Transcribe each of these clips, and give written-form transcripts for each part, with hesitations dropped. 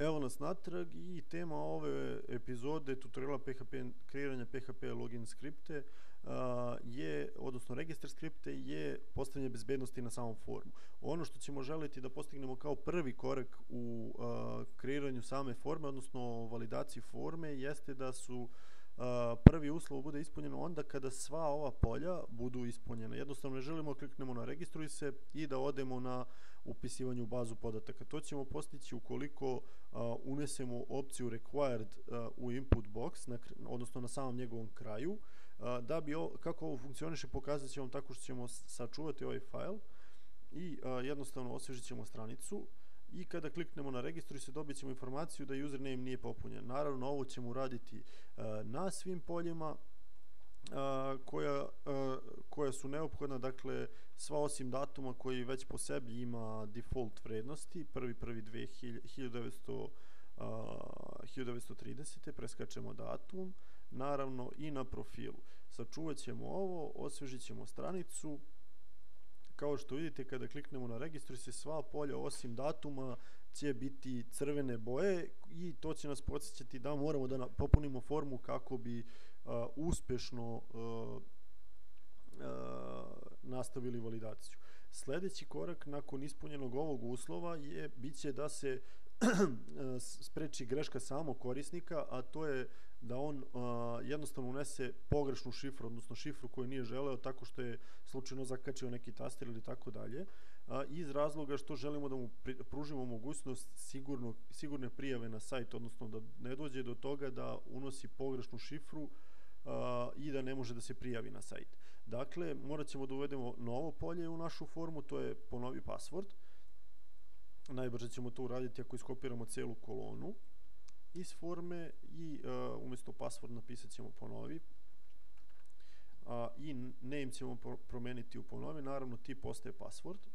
Evo nas natrag i tema ove epizode tutoriala kreiranja PHP login skripte je, odnosno registar skripte je postavljanje bezbednosti na samom formu. Ono što ćemo želiti da postignemo kao prvi korak u kreiranju same forme, odnosno validaciji forme, jeste da su prvi uslov bude ispunjeno onda kada sva ova polja budu ispunjena. Jednostavno ne želimo, kliknemo na registruj se i da odemo na upisivanje u bazu podataka. To ćemo postići ukoliko unesemo opciju required u input box, odnosno na samom njegovom kraju. Da bi kako ovo funkcioniše pokazat ćemo tako što ćemo sačuvati ovaj file i jednostavno osvežit ćemo stranicu. I kada kliknemo na registruj se dobit ćemo informaciju da username nije popunjen. Naravno ovo ćemo uraditi na svim poljima koja su neophodna, dakle sva osim datuma koji već po sebi ima default vrednosti, 1.1.1930, preskačemo datum, naravno i na profilu. Sačuvat ćemo ovo, osvežit ćemo stranicu. Kao što vidite, kada kliknemo na registruj se, sva polja osim datuma će biti crvene boje i to će nas podsjećati da moramo da popunimo formu kako bi uspešno nastavili validaciju. Sljedeći korak nakon ispunjenog ovog uslova biće da se spreči greška samog korisnika, a to je da on jednostavno unese pogrešnu šifru, odnosno šifru koju nije želeo tako što je slučajno zakačio neki taster ili tako dalje, iz razloga što želimo da mu pružimo mogućnost sigurne prijave na sajt, odnosno da ne dođe do toga da unosi pogrešnu šifru i da ne može da se prijavi na sajt. Dakle, morat ćemo da uvedemo novo polje u našu formu, to je ponovi password. Najbrže ćemo to uraditi ako iskopiramo celu kolonu iz forme i umjesto password napisat ćemo ponovi i name ćemo promeniti u ponovi, naravno tip ostaje password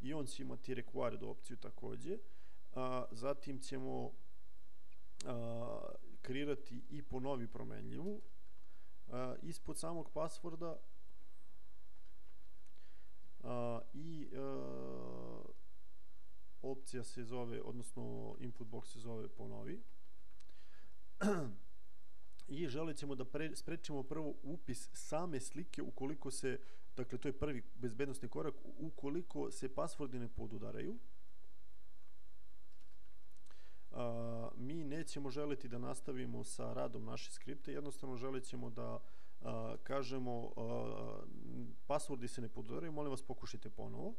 i on će imati required opciju također. Zatim ćemo kreirati i ponovi promenljivu ispod samog passworda i opcija se zove, odnosno input box se zove ponovi i želit ćemo da sprečimo prvo upis same slike ukoliko se, dakle to je prvi bezbednostni korak, ukoliko se pasvordi ne podudaraju. Mi nećemo želiti da nastavimo sa radom naše skripte, jednostavno želit ćemo da kažemo pasvordi se ne podudaraju, molim vas pokušajte ponovo.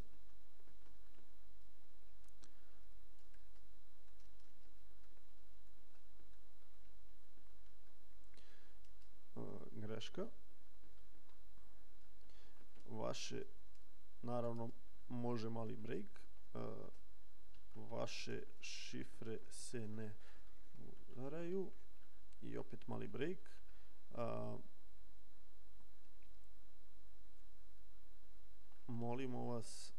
Vaše, naravno može mali break, vaše šifre se ne podudaraju i opet mali break. Molimo vas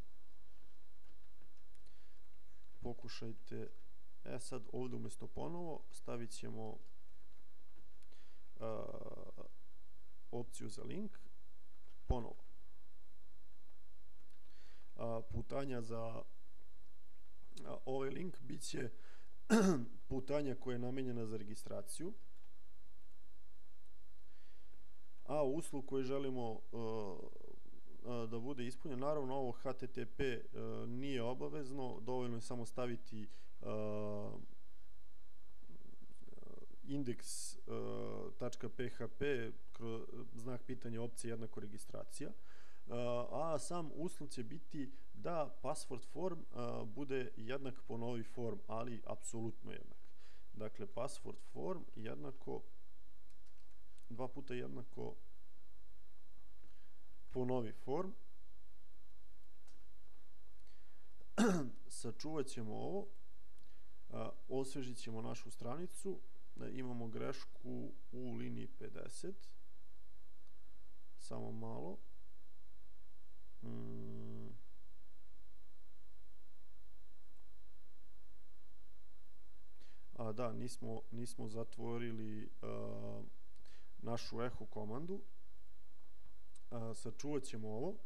pokušajte, sad ovdje umjesto ponovo stavit ćemo opciju za link, ponovo. Putanja za ovaj link bit će putanja koja je namenjena za registraciju, a uslov koji želimo da bude ispunjen, naravno ovo HTTP nije obavezno, dovoljno je samo staviti index.php znak pitanja opcije jednako registracija, a sam uslov će biti da password form bude jednak ponovi form, ali apsolutno jednak. Dakle, password form jednako 2 puta jednako ponovi form. Sačuvat ćemo ovo, osvežit ćemo našu stranicu, imamo grešku u liniji 50, samo malo, a da, nismo zatvorili našu echo komandu. Sačuvat ćemo ovo,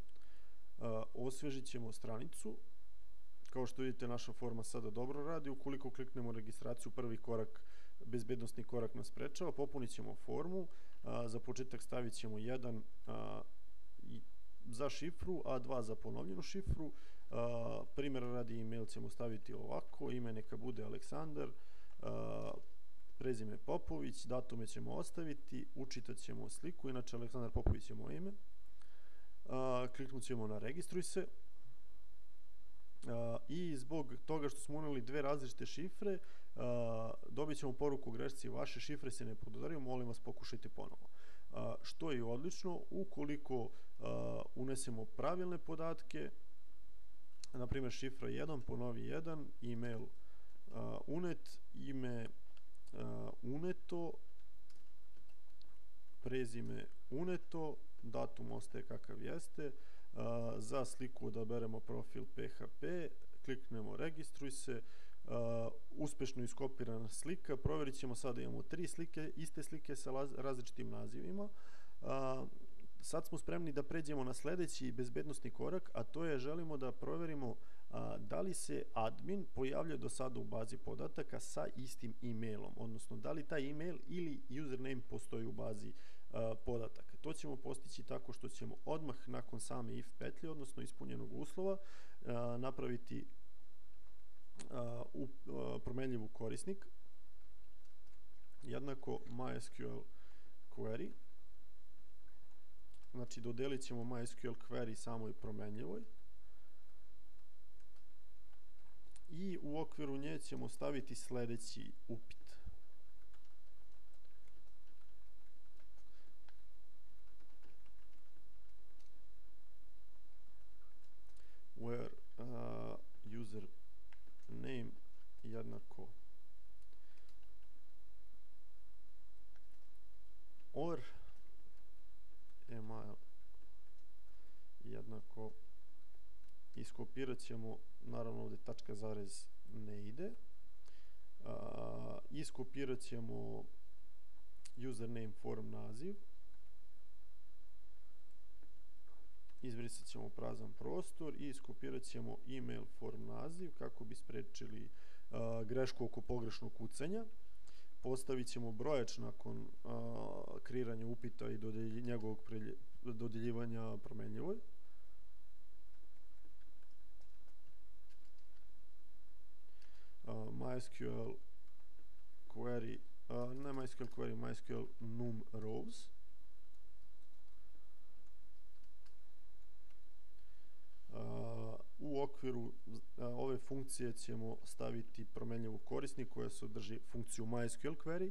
osvežit ćemo stranicu, Kao što vidite, naša forma sada dobro radi. Ukoliko kliknemo registraciju, prvi korak, bezbednostni korak nas sprečava, popunit ćemo formu. Za početak stavit ćemo 1 za šifru, a 2 za ponovljenu šifru. Primjer radi, email ćemo staviti ovako, ime neka bude Aleksandar, prezime Popović, datume ćemo ostaviti, učitat ćemo sliku, inače Aleksandar Popović je moje ime. Kliknut ćemo na registruj se. I zbog toga što smo unijeli dve različite šifre, dobit ćemo poruku grešci, vaše šifre se ne podudaraju, molim vas pokušajte ponovo. Što je odlično, ukoliko unesemo pravilne podatke, na primjer šifra 1, ponovi 1, email unet, ime uneto, prezime uneto, datum ostaje kakav jeste, za sliku odaberemo profil PHP, kliknemo registruj se, uspešno iskopirana slika, provjerit ćemo sada imamo 3 slike, iste slike sa različitim nazivima. Sad smo spremni da pređemo na sljedeći bezbednostni korak, a to je želimo da provjerimo da li se admin pojavlja do sada u bazi podataka sa istim emailom, odnosno da li taj email ili username postoji u bazi podataka. To ćemo postići tako što ćemo odmah nakon same if petlje, odnosno ispunjenog uslova, napraviti promenljivu korisnik jednako MySQL query. Znači, dodelit ćemo MySQL query samoj promenljivoj i u okviru nje ćemo staviti sljedeći upit. Where user name jednako or email jednako, iskopirat ćemo, naravno ovdje tačka zarez ne ide, iskopirat ćemo username form naziv, izbrisat ćemo prazan prostor i iskopirat ćemo email form naziv kako bi sprečili grešku oko pogrešnog kucanja. Postavit ćemo brojač nakon kreiranja upita i njegovog dodeljivanja promenljivoj. MySQL query, ne MySQL query, MySQL num rows. U okviru ove funkcije ćemo staviti promenljivu korisnik koja sadrži funkciju MySQL query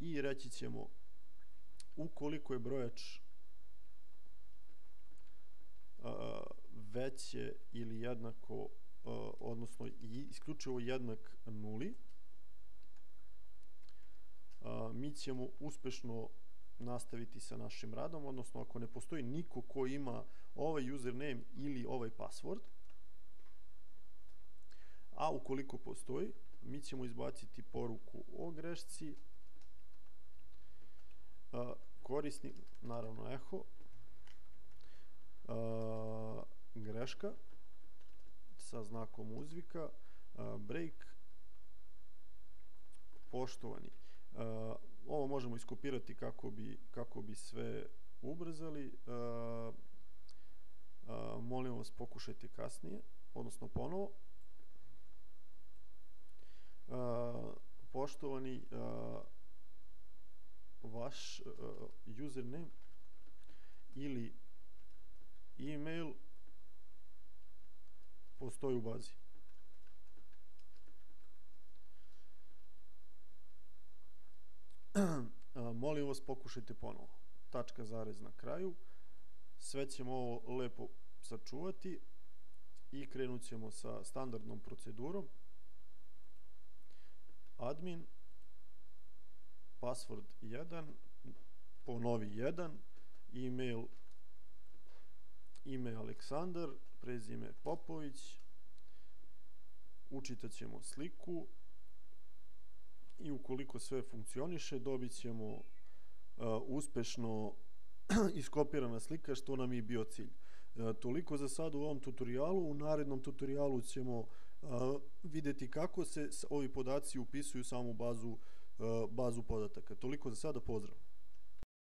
i reći ćemo ukoliko je brojač veće ili jednako, odnosno isključivo jednak nuli, mi ćemo uspešno nastaviti sa našim radom, odnosno ako ne postoji niko ko ima ovaj username ili ovaj password, a ukoliko postoji, mi ćemo izbaciti poruku o grešci, korisnik, naravno eho, greška sa znakom uzvika, break, poštovani. Ovo možemo iskopirati kako bi sve ubrzali. Molim vas pokušajte kasnije, odnosno ponovo. Poštovani, vaš username ili email postoji u bazi. Molim vas pokušajte ponovo, tačka zarez na kraju, sve ćemo ovo lepo sačuvati i krenut ćemo sa standardnom procedurom, admin, password 1, ponovi 1, email, ime Aleksandar, prezime Popović, učitat ćemo sliku, i ukoliko sve funkcioniše dobit ćemo uspešno iskopirana slika, što nam je bio cilj. Toliko za sad u ovom tutorijalu. U narednom tutorijalu ćemo vidjeti kako se ovi podaci upisuju u samu bazu podataka. Toliko za sada, pozdrav!